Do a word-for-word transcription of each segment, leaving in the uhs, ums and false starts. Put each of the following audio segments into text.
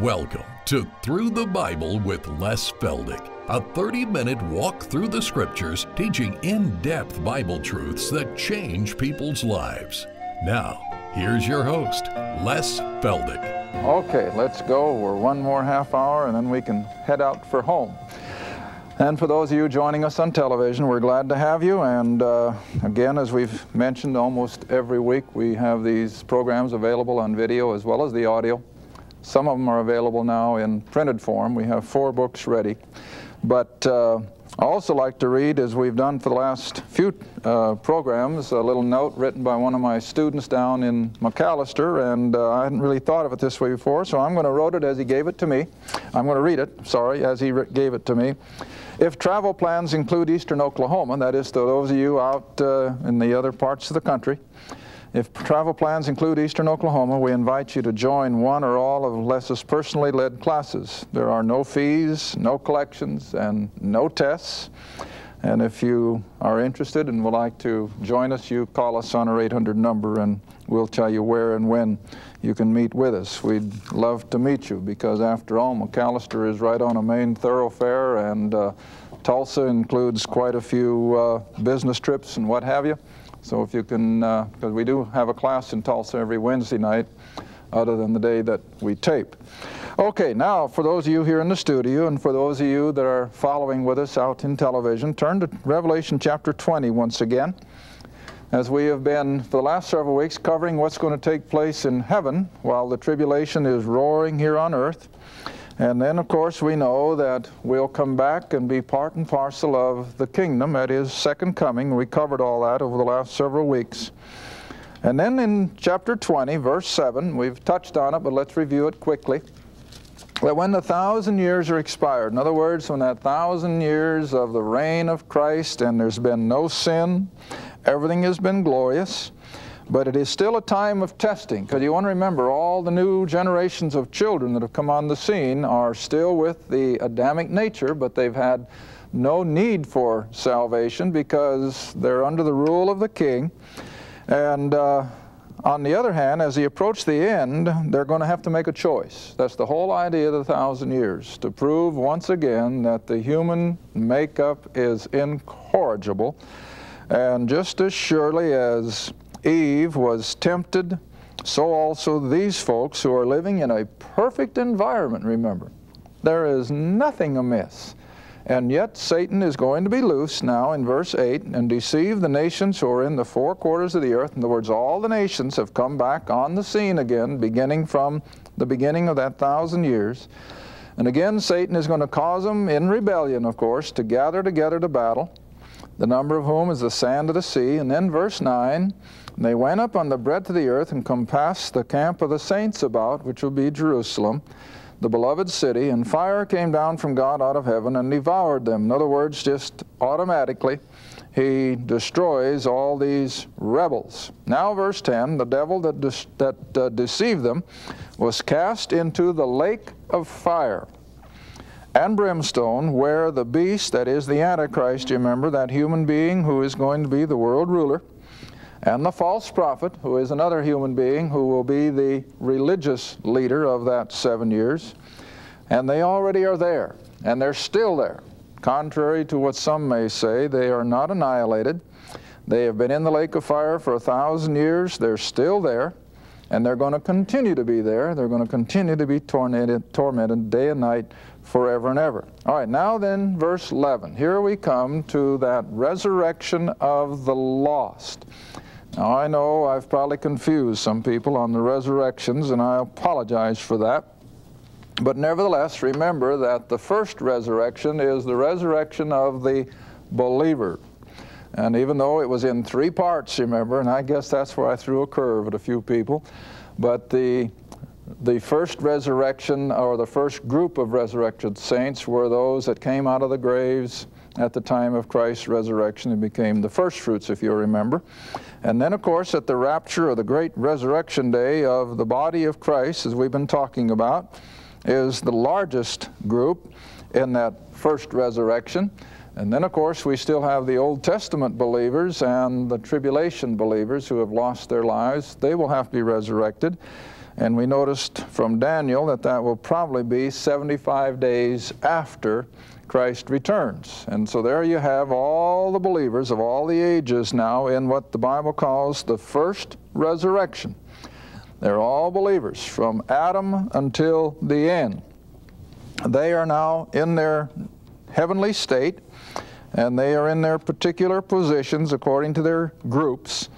Welcome to Through the Bible with Les Feldick, a thirty-minute walk through the scriptures teaching in-depth Bible truths that change people's lives. Now, here's your host, Les Feldick. Okay, let's go. We're one more half hour and then we can head out for home. And for those of you joining us on television, we're glad to have you. And uh, again, as we've mentioned almost every week, we have these programs available on video as well as the audio. Some of them are available now in printed form. We have four books ready. But uh, I also like to read, as we've done for the last few uh, programs, a little note written by one of my students down in McAlester, and uh, I hadn't really thought of it this way before, so I'm going to wrote it as he gave it to me. I'm going to read it, sorry, as he gave it to me. If travel plans include eastern Oklahoma, that is to those of you out uh, in the other parts of the country, if travel plans include eastern Oklahoma, we invite you to join one or all of Les's personally led classes. There are no fees, no collections, and no tests. And if you are interested and would like to join us, you call us on our eight hundred number and we'll tell you where and when you can meet with us. We'd love to meet you because, after all, McAlester is right on a main thoroughfare, and uh, Tulsa includes quite a few uh, business trips and what have you. So if you can, because uh, we do have a class in Tulsa every Wednesday night, other than the day that we tape. Okay, now for those of you here in the studio and for those of you that are following with us out in television, turn to Revelation chapter twenty once again. As we have been for the last several weeks covering what's going to take place in heaven while the tribulation is roaring here on earth. And then, of course, we know that we'll come back and be part and parcel of the kingdom at His second coming. We covered all that over the last several weeks. And then in chapter twenty, verse seven, we've touched on it, but let's review it quickly. That when the thousand years are expired, in other words, when that thousand years of the reign of Christ and there's been no sin, everything has been glorious, but it is still a time of testing, because you want to remember all the new generations of children that have come on the scene are still with the Adamic nature, but they've had no need for salvation because they're under the rule of the king. And uh, on the other hand, as they approach the end, they're going to have to make a choice. That's the whole idea of the thousand years, to prove once again that the human makeup is incorrigible. And just as surely as Eve was tempted, so also these folks who are living in a perfect environment, remember. There is nothing amiss. And yet Satan is going to be loose now in verse eight and deceive the nations who are in the four quarters of the earth. In other words, all the nations have come back on the scene again, beginning from the beginning of that thousand years. And again, Satan is going to cause them, in rebellion, of course, to gather together to battle, the number of whom is the sand of the sea. And then verse nine, they went up on the breadth of the earth and compassed the camp of the saints about, which will be Jerusalem, the beloved city, and fire came down from God out of heaven and devoured them. In other words, just automatically, he destroys all these rebels. Now verse ten, the devil that, de that uh, deceived them was cast into the lake of fire and brimstone, where the beast, that is the Antichrist, you remember, that human being who is going to be the world ruler, and the false prophet, who is another human being who will be the religious leader of that seven years, and they already are there, and they're still there. Contrary to what some may say, they are not annihilated. They have been in the lake of fire for a thousand years, they're still there, and they're going to continue to be there. They're going to continue to be tormented, tormented day and night, forever and ever. All right, now then, verse eleven. Here we come to that resurrection of the lost. Now, I know I've probably confused some people on the resurrections, and I apologize for that. But nevertheless, remember that the first resurrection is the resurrection of the believer. And even though it was in three parts, remember, and I guess that's where I threw a curve at a few people, but the The first resurrection, or the first group of resurrected saints, were those that came out of the graves at the time of Christ's resurrection and became the first fruits, if you remember. And then, of course, at the rapture, or the great resurrection day of the body of Christ, as we've been talking about, is the largest group in that first resurrection. And then, of course, we still have the Old Testament believers and the tribulation believers who have lost their lives. They will have to be resurrected. And we noticed from Daniel that that will probably be seventy-five days after Christ returns. And so there you have all the believers of all the ages now in what the Bible calls the first resurrection. They're all believers from Adam until the end. They are now in their heavenly state, and they are in their particular positions according to their groups.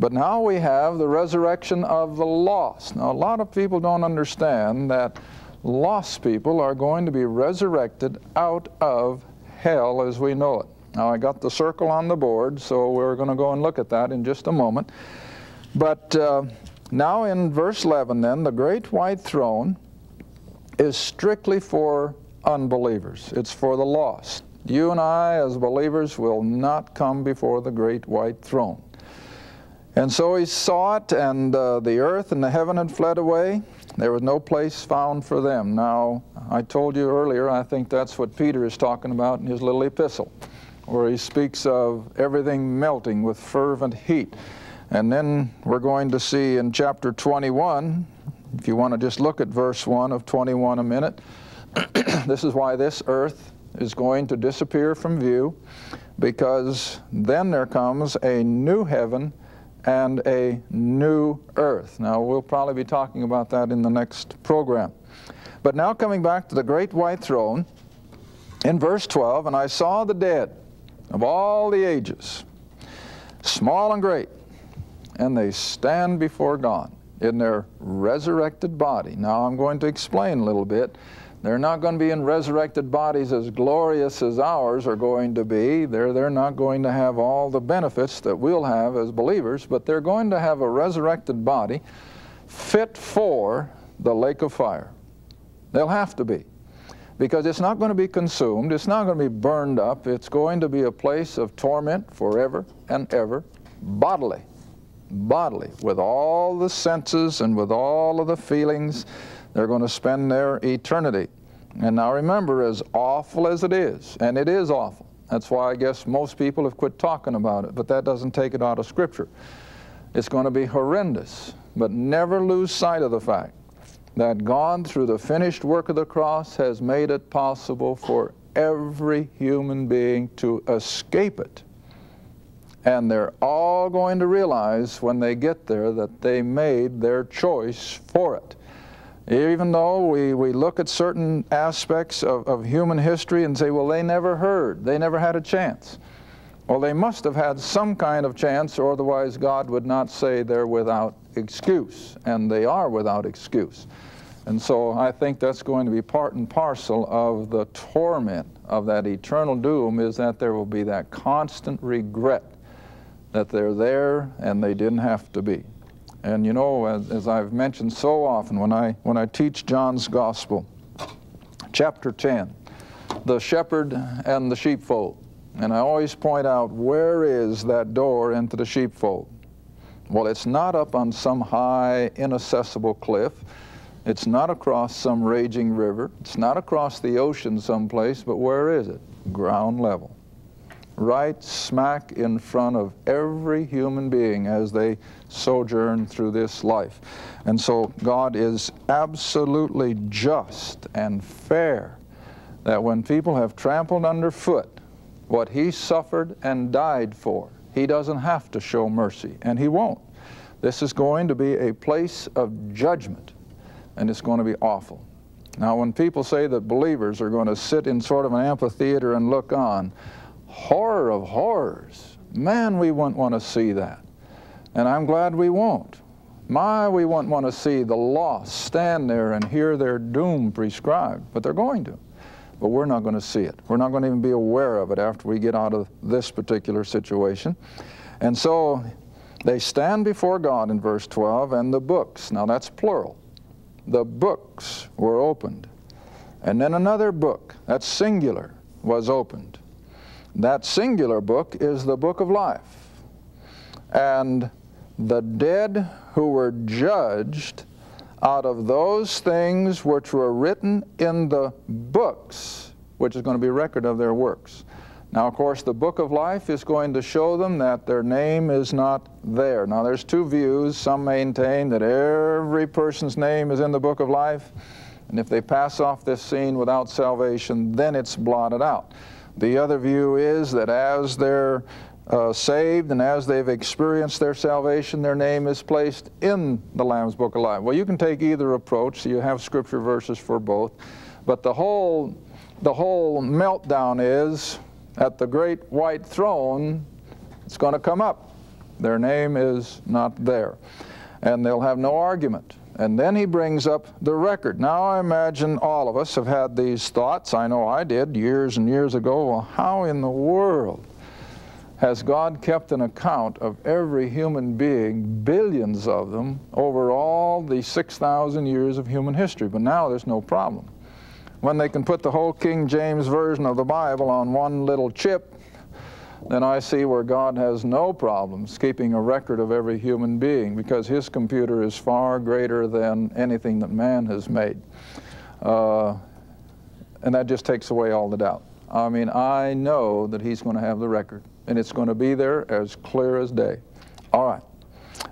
But now we have the resurrection of the lost. Now, a lot of people don't understand that lost people are going to be resurrected out of hell as we know it. Now, I got the circle on the board, so we're going to go and look at that in just a moment. But uh, now in verse eleven, then, the great white throne is strictly for unbelievers. It's for the lost. You and I, as believers, will not come before the great white throne. And so he saw it, and uh, the earth and the heaven had fled away. There was no place found for them. Now, I told you earlier, I think that's what Peter is talking about in his little epistle, where he speaks of everything melting with fervent heat. And then we're going to see in chapter twenty-one, if you want to just look at verse one of twenty-one a minute, this is why this earth is going to disappear from view, because then there comes a new heaven and a new earth. Now, we'll probably be talking about that in the next program. But now coming back to the great white throne, in verse twelve, and I saw the dead of all the ages, small and great, and they stand before God in their resurrected body. Now, I'm going to explain a little bit. They're not going to be in resurrected bodies as glorious as ours are going to be. They're, they're not going to have all the benefits that we'll have as believers, but they're going to have a resurrected body fit for the lake of fire. They'll have to be, because it's not going to be consumed. It's not going to be burned up. It's going to be a place of torment forever and ever, bodily, bodily, with all the senses and with all of the feelings. They're going to spend their eternity. And now remember, as awful as it is, and it is awful, that's why I guess most people have quit talking about it, but that doesn't take it out of Scripture. It's going to be horrendous, but never lose sight of the fact that God, through the finished work of the cross, has made it possible for every human being to escape it. And they're all going to realize when they get there that they made their choice for it. Even though we, we look at certain aspects of, of human history and say, well, they never heard, they never had a chance. Well, they must have had some kind of chance, or otherwise God would not say they're without excuse, and they are without excuse. And so I think that's going to be part and parcel of the torment of that eternal doom, is that there will be that constant regret that they're there and they didn't have to be. And you know, as, as I've mentioned so often, when I, when I teach John's Gospel, chapter ten, the shepherd and the sheepfold. And I always point out, where is that door into the sheepfold? Well, it's not up on some high, inaccessible cliff. It's not across some raging river. It's not across the ocean someplace, but where is it? Ground level. Right smack in front of every human being as they sojourn through this life. And so God is absolutely just and fair that when people have trampled underfoot what He suffered and died for, He doesn't have to show mercy, and He won't. This is going to be a place of judgment, and it's going to be awful. Now, when people say that believers are going to sit in sort of an amphitheater and look on, horror of horrors. Man, we wouldn't want to see that. And I'm glad we won't. My, we wouldn't want to see the lost stand there and hear their doom prescribed, but they're going to. But we're not going to see it. We're not going to even be aware of it after we get out of this particular situation. And so they stand before God in verse twelve, and the books, now that's plural, the books were opened. And then another book, that's singular, was opened. That singular book is the book of life. And the dead who were judged out of those things which were written in the books, which is going to be a record of their works. Now, of course, the book of life is going to show them that their name is not there. Now, there's two views. Some maintain that every person's name is in the book of life, and if they pass off this scene without salvation, then it's blotted out. The other view is that as they're uh, saved and as they've experienced their salvation, their name is placed in the Lamb's Book of Life. Well, you can take either approach. You have scripture verses for both. But the whole, the whole meltdown is at the great white throne, it's going to come up. Their name is not there. And they'll have no argument. And then he brings up the record. Now, I imagine all of us have had these thoughts. I know I did years and years ago. Well, how in the world has God kept an account of every human being, billions of them, over all the six thousand years of human history? But now there's no problem. When they can put the whole King James Version of the Bible on one little chip, then I see where God has no problems keeping a record of every human being, because his computer is far greater than anything that man has made. Uh, and that just takes away all the doubt. I mean, I know that he's going to have the record, and it's going to be there as clear as day. All right.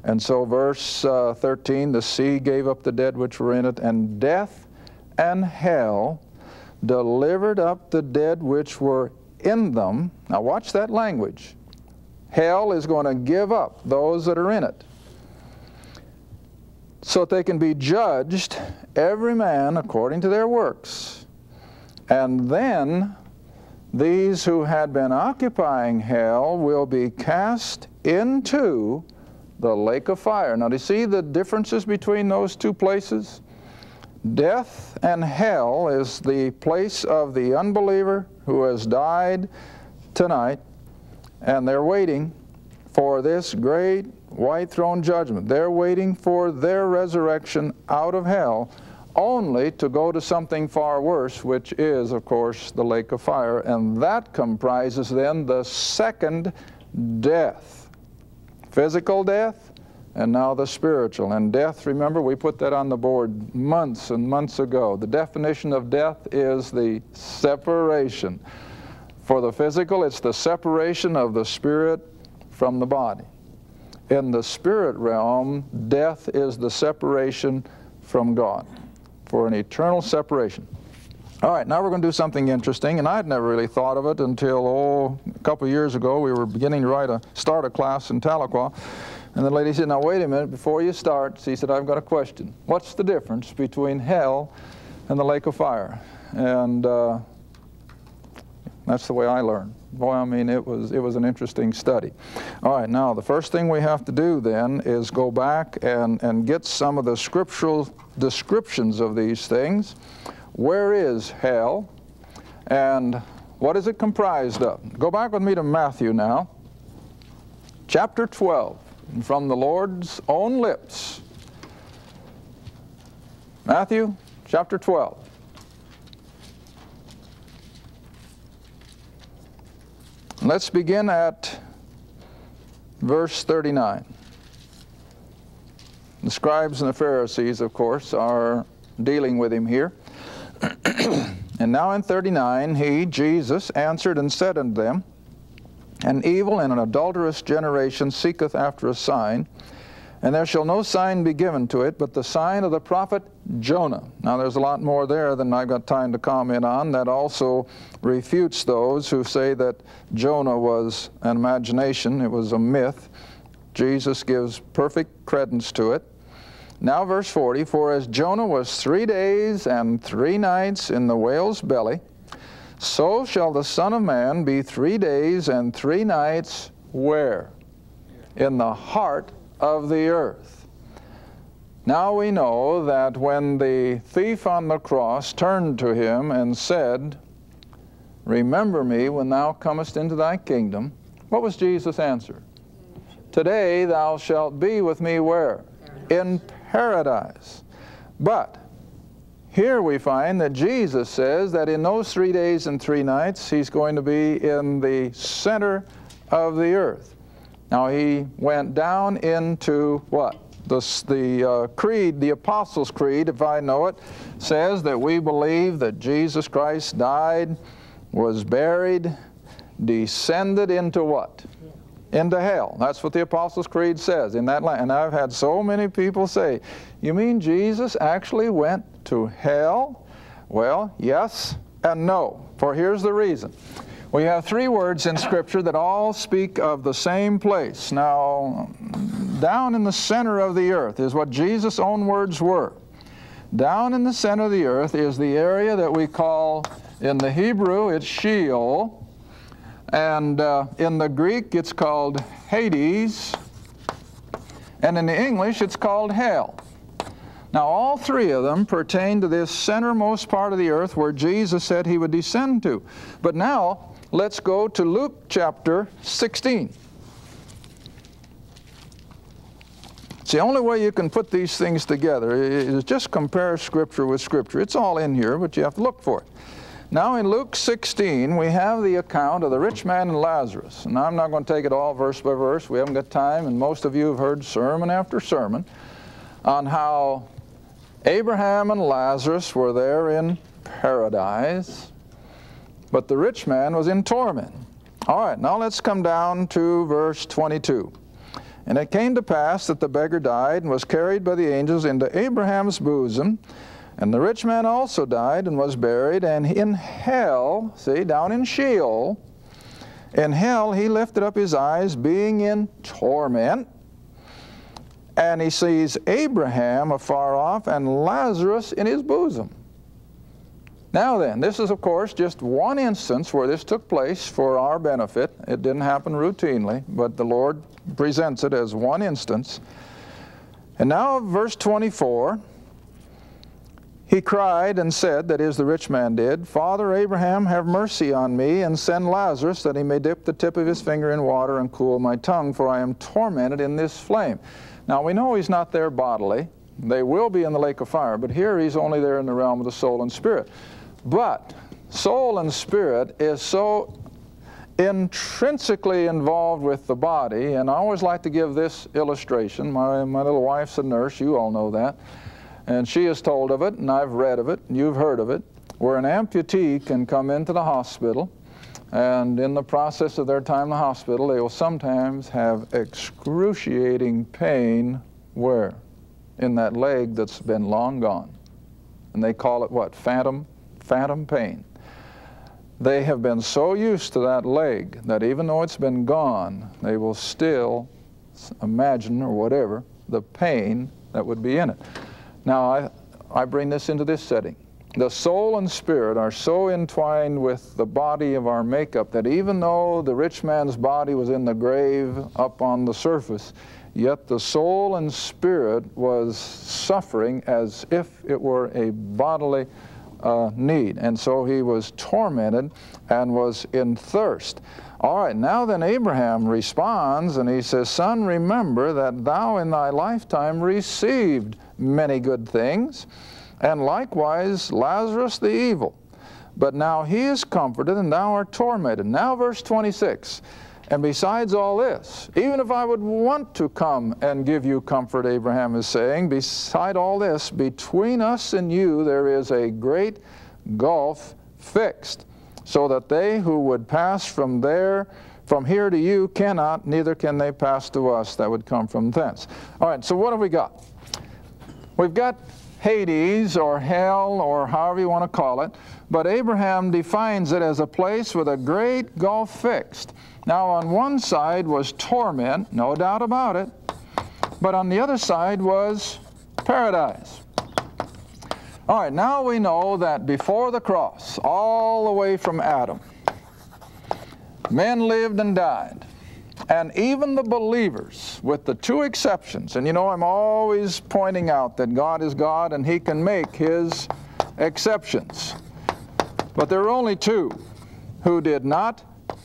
And so verse uh, thirteen, the sea gave up the dead which were in it, and death and hell delivered up the dead which were in it. in them. Now watch that language. Hell is going to give up those that are in it so that they can be judged, every man according to their works. And then these who had been occupying hell will be cast into the lake of fire. Now do you see the differences between those two places? Death and hell is the place of the unbeliever who has died tonight, and they're waiting for this great white throne judgment. They're waiting for their resurrection out of hell, only to go to something far worse, which is, of course, the lake of fire, and that comprises then the second death. Physical death, and now the spiritual. And death, remember, we put that on the board months and months ago. The definition of death is the separation. For the physical, it's the separation of the spirit from the body. In the spirit realm, death is the separation from God, for an eternal separation. All right, now we're going to do something interesting, and I'd never really thought of it until, oh, a couple of years ago. We were beginning to write a, start a class in Tahlequah. And the lady said, now wait a minute, before you start, she said, I've got a question. What's the difference between hell and the lake of fire? And uh, that's the way I learned. Boy, I mean, it was, it was an interesting study. All right, now the first thing we have to do then is go back and, and get some of the scriptural descriptions of these things. Where is hell? And what is it comprised of? Go back with me to Matthew now, chapter twelve. From the Lord's own lips. Matthew chapter twelve. Let's begin at verse thirty-nine. The scribes and the Pharisees, of course, are dealing with him here. And now in thirty-nine, he, Jesus, answered and said unto them, An evil and an adulterous generation seeketh after a sign, and there shall no sign be given to it, but the sign of the prophet Jonah. Now there's a lot more there than I've got time to comment on. That also refutes those who say that Jonah was an imagination. It was a myth. Jesus gives perfect credence to it. Now verse forty, For as Jonah was three days and three nights in the whale's belly, so shall the Son of Man be three days and three nights, where? In the heart of the earth. Now we know that when the thief on the cross turned to him and said, Remember me when thou comest into thy kingdom, what was Jesus' answer? Today thou shalt be with me where? In paradise. But here we find that Jesus says that in those three days and three nights, he's going to be in the center of the earth. Now he went down into what? The, the uh, creed, the Apostles' Creed, if I know it, says that we believe that Jesus Christ died, was buried, descended into what? Into hell. That's what the Apostles' Creed says in that line. And I've had so many people say, you mean Jesus actually went to hell? Well, yes and no, for here's the reason. We have three words in Scripture that all speak of the same place. Now, down in the center of the earth is what Jesus' own words were. Down in the center of the earth is the area that we call, in the Hebrew, it's Sheol. And uh, in the Greek, it's called Hades. And in the English, it's called hell. Now, all three of them pertain to this centermost part of the earth where Jesus said he would descend to. But now, let's go to Luke chapter sixteen. It's the only way you can put these things together is just compare Scripture with Scripture. It's all in here, but you have to look for it. Now in Luke sixteen, we have the account of the rich man and Lazarus. And I'm not going to take it all verse by verse. We haven't got time, and most of you have heard sermon after sermon on how Abraham and Lazarus were there in paradise, but the rich man was in torment. All right, now let's come down to verse twenty-two. And it came to pass that the beggar died and was carried by the angels into Abraham's bosom. And the rich man also died and was buried, and in hell, see, down in Sheol, in hell he lifted up his eyes, being in torment, and he sees Abraham afar off and Lazarus in his bosom. Now then, this is, of course, just one instance where this took place for our benefit. It didn't happen routinely, but the Lord presents it as one instance. And now verse twenty-four, he cried and said, that is, the rich man did, Father Abraham, have mercy on me, and send Lazarus, that he may dip the tip of his finger in water and cool my tongue, for I am tormented in this flame. Now, we know he's not there bodily. They will be in the lake of fire, but here he's only there in the realm of the soul and spirit. But soul and spirit is so intrinsically involved with the body, and I always like to give this illustration. My, my little wife's a nurse, you all know that. And she is told of it, and I've read of it, and you've heard of it, where an amputee can come into the hospital, and in the process of their time in the hospital, they will sometimes have excruciating pain where? In that leg that's been long gone. And they call it what? Phantom, phantom pain. They have been so used to that leg that even though it's been gone, they will still imagine, or whatever, the pain that would be in it. Now, I, I bring this into this setting. The soul and spirit are so entwined with the body of our makeup that even though the rich man's body was in the grave up on the surface, yet the soul and spirit was suffering as if it were a bodily uh, need. And so he was tormented and was in thirst. All right, now then Abraham responds and he says, Son, remember that thou in thy lifetime received many good things, and likewise Lazarus the evil. But now he is comforted, and thou art tormented. Now verse twenty-six, and besides all this, even if I would want to come and give you comfort, Abraham is saying, beside all this, between us and you there is a great gulf fixed, so that they who would pass from there from here to you cannot, neither can they pass to us that would come from thence. All right, so what have we got? We've got Hades, or hell, or however you want to call it, but Abraham defines it as a place with a great gulf fixed. Now, on one side was torment, no doubt about it, but on the other side was paradise. All right, now we know that before the cross, all the way from Adam, men lived and died. And even the believers, with the two exceptions, and you know I'm always pointing out that God is God and he can make his exceptions. But there are only two who did not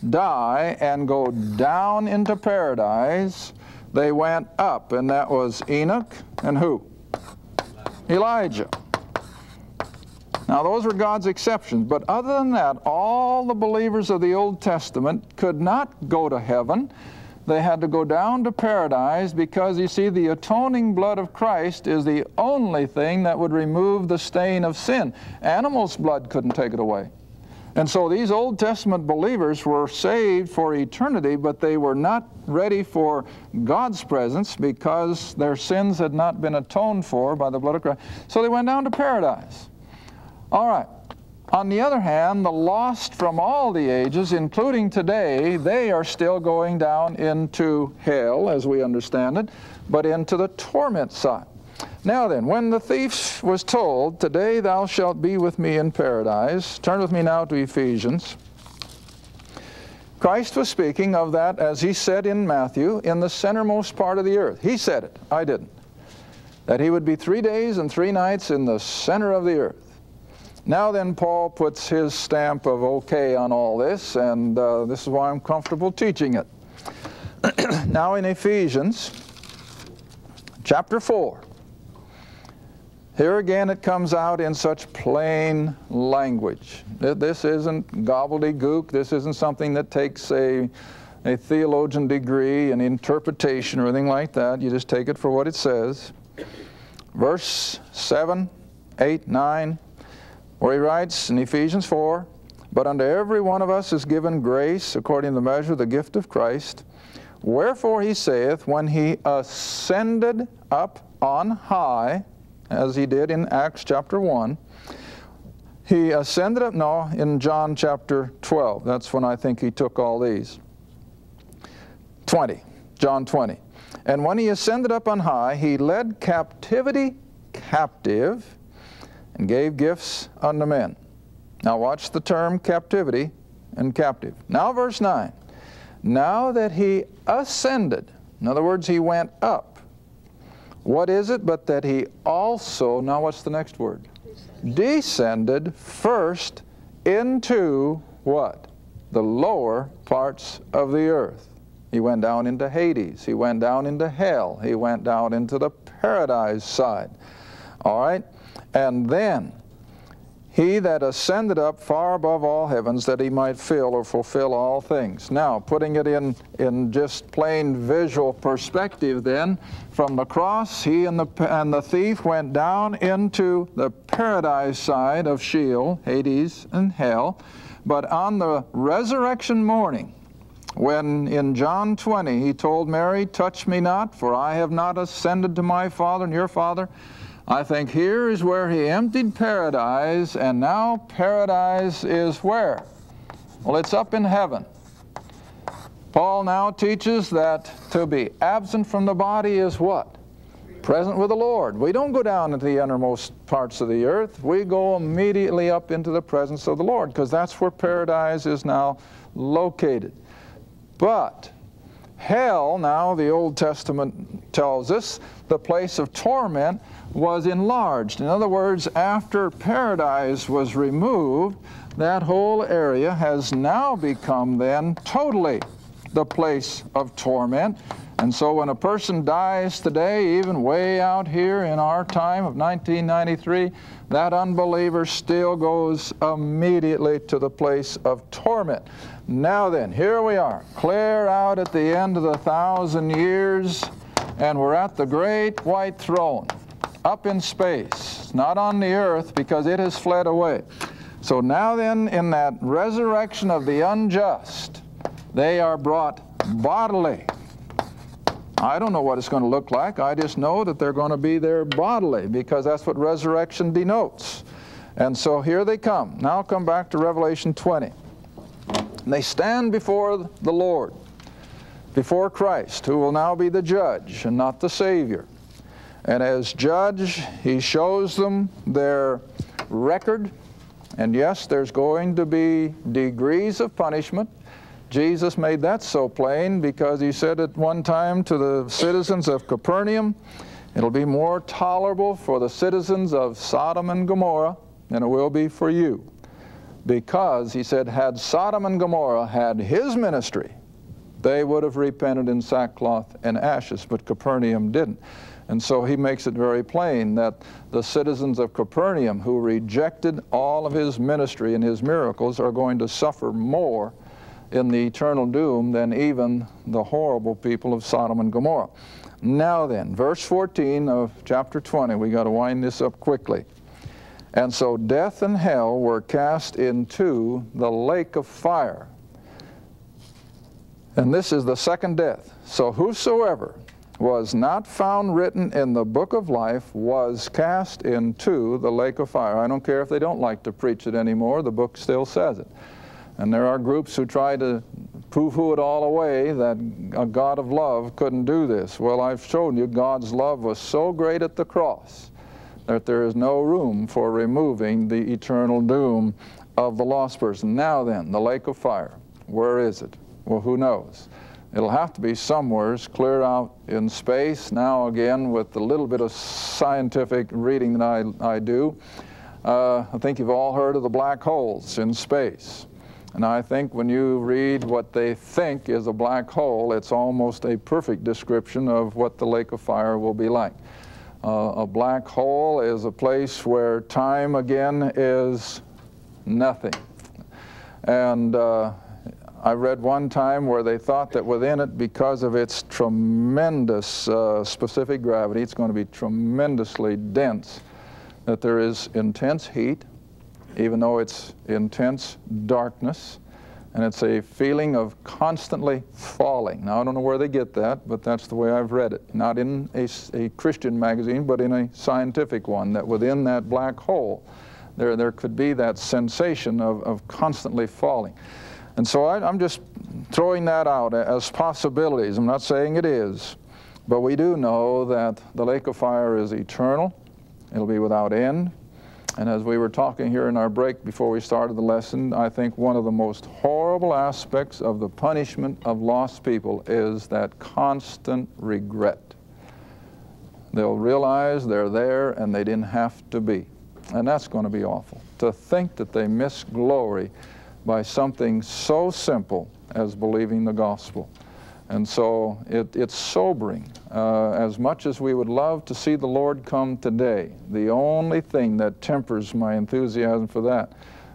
die and go down into paradise. They went up, and that was Enoch and who? Elijah. Now, those were God's exceptions, but other than that, all the believers of the Old Testament could not go to heaven. They had to go down to paradise because, you see, the atoning blood of Christ is the only thing that would remove the stain of sin. Animals' blood couldn't take it away. And so these Old Testament believers were saved for eternity, but they were not ready for God's presence because their sins had not been atoned for by the blood of Christ. So they went down to paradise. All right. On the other hand, the lost from all the ages, including today, they are still going down into hell, as we understand it, but into the torment side. Now then, when the thief was told, "Today thou shalt be with me in paradise," turn with me now to Ephesians. Christ was speaking of that, as he said in Matthew, in the centermost part of the earth. He said it, I didn't. That he would be three days and three nights in the center of the earth. Now then, Paul puts his stamp of okay on all this, and uh, this is why I'm comfortable teaching it. Now in Ephesians chapter four. Here again it comes out in such plain language. This isn't gobbledygook. This isn't something that takes a, a theologian degree, an interpretation or anything like that. You just take it for what it says. Verse seven, eight, nine, where he writes in Ephesians four, "But unto every one of us is given grace according to the measure of the gift of Christ. Wherefore he saith, when he ascended up on high," as he did in Acts chapter one. He ascended up, no, in John chapter twelve. That's when I think he took all these. twenty, John twenty. "And when he ascended up on high, he led captivity captive and gave gifts unto men." Now watch the term captivity and captive. Now verse nine. "Now that he ascended," in other words, he went up, "what is it but that he also," now what's the next word? Descended. Descended first into what? The lower parts of the earth. He went down into Hades. He went down into hell. He went down into the paradise side. All right? "And then he that ascended up far above all heavens, that he might fill," or fulfill, "all things." Now, putting it in, in just plain visual perspective then, from the cross, he and the, and the thief went down into the paradise side of Sheol, Hades, and hell. But on the resurrection morning, when in John twenty he told Mary, "Touch me not, for I have not ascended to my Father and your Father," I think here is where he emptied paradise, and now paradise is where? Well, it's up in heaven. Paul now teaches that to be absent from the body is what? Present with the Lord. We don't go down into the innermost parts of the earth. We go immediately up into the presence of the Lord, because that's where paradise is now located. But hell, now the Old Testament tells us, the place of torment was enlarged. In other words, after paradise was removed, that whole area has now become then totally the place of torment. And so when a person dies today, even way out here in our time of nineteen ninety-three, that unbeliever still goes immediately to the place of torment. Now then, here we are, clear out at the end of the thousand years, and we're at the great white throne, up in space, not on the earth, because it has fled away. So now then, in that resurrection of the unjust, they are brought bodily. I don't know what it's going to look like. I just know that they're going to be there bodily, because that's what resurrection denotes. And so here they come. Now come back to Revelation twenty. And they stand before the Lord, before Christ, who will now be the judge and not the Savior. And as judge, he shows them their record. And yes, there's going to be degrees of punishment. Jesus made that so plain, because he said at one time to the citizens of Capernaum, "It'll be more tolerable for the citizens of Sodom and Gomorrah than it will be for you." Because, he said, had Sodom and Gomorrah had his ministry, they would have repented in sackcloth and ashes, but Capernaum didn't. And so he makes it very plain that the citizens of Capernaum, who rejected all of his ministry and his miracles, are going to suffer more in the eternal doom than even the horrible people of Sodom and Gomorrah. Now then, verse fourteen of chapter twenty, we got to wind this up quickly. And so death and hell were cast into the lake of fire. And this is the second death. So whosoever was not found written in the book of life was cast into the lake of fire. I don't care if they don't like to preach it anymore, the book still says it. And there are groups who try to poo-poo it all away, that a God of love couldn't do this. Well, I've shown you God's love was so great at the cross that there is no room for removing the eternal doom of the lost person. Now then, the lake of fire, where is it? Well, who knows? It'll have to be somewheres clear out in space. Now again, with the little bit of scientific reading that I, I do, uh, I think you've all heard of the black holes in space. And I think when you read what they think is a black hole, it's almost a perfect description of what the lake of fire will be like. Uh, a black hole is a place where time again is nothing. And uh, I read one time where they thought that within it, because of its tremendous uh, specific gravity, it's going to be tremendously dense, that there is intense heat, even though it's intense darkness, and it's a feeling of constantly falling. Now, I don't know where they get that, but that's the way I've read it. Not in a, a Christian magazine, but in a scientific one, that within that black hole, there, there could be that sensation of, of constantly falling. And so I, I'm just throwing that out as possibilities. I'm not saying it is, but we do know that the lake of fire is eternal. It'll be without end. And as we were talking here in our break before we started the lesson, I think one of the most horrible aspects of the punishment of lost people is that constant regret. They'll realize they're there and they didn't have to be. And that's going to be awful. To think that they miss glory by something so simple as believing the gospel. And so it, it's sobering. Uh, as much as we would love to see the Lord come today, the only thing that tempers my enthusiasm for that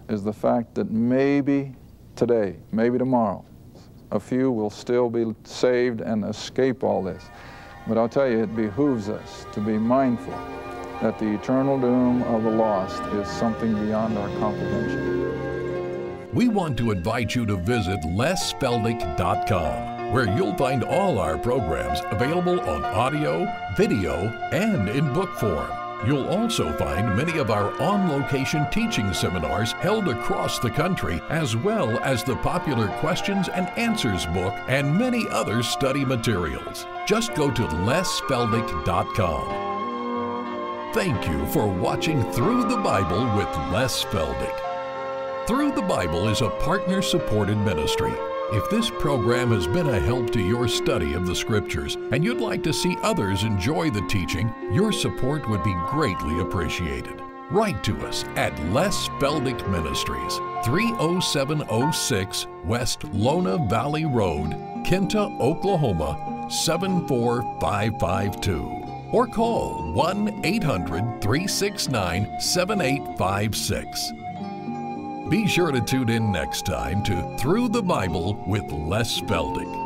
is the fact that maybe today, maybe tomorrow, a few will still be saved and escape all this. But I'll tell you, it behooves us to be mindful that the eternal doom of the lost is something beyond our comprehension. We want to invite you to visit les feldick dot com, where you'll find all our programs available on audio, video, and in book form. You'll also find many of our on-location teaching seminars held across the country, as well as the popular Questions and Answers book and many other study materials. Just go to les feldick dot com. Thank you for watching Through the Bible with Les Feldick. Through the Bible is a partner-supported ministry. If this program has been a help to your study of the Scriptures and you'd like to see others enjoy the teaching, your support would be greatly appreciated. Write to us at Les Feldick Ministries, three oh seven oh six West Lona Valley Road, Kinta, Oklahoma, seven four five five two, or call one eight hundred, three six nine, seven eight five six. Be sure to tune in next time to Through the Bible with Les Feldick.